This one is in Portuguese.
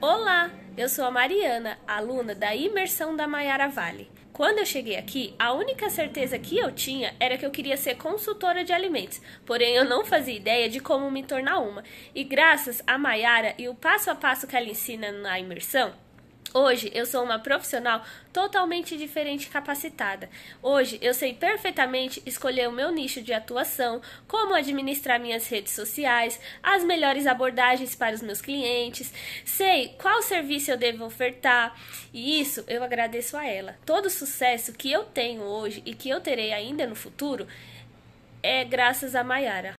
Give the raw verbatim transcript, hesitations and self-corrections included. Olá, eu sou a Mariana, aluna da imersão da Mayara Vale. Quando eu cheguei aqui, a única certeza que eu tinha era que eu queria ser consultora de alimentos, porém eu não fazia ideia de como me tornar uma. E graças a Mayara e o passo a passo que ela ensina na imersão, hoje eu sou uma profissional totalmente diferente e capacitada. Hoje eu sei perfeitamente escolher o meu nicho de atuação, como administrar minhas redes sociais, as melhores abordagens para os meus clientes, sei qual serviço eu devo ofertar e isso eu agradeço a ela. Todo o sucesso que eu tenho hoje e que eu terei ainda no futuro é graças a Mayara.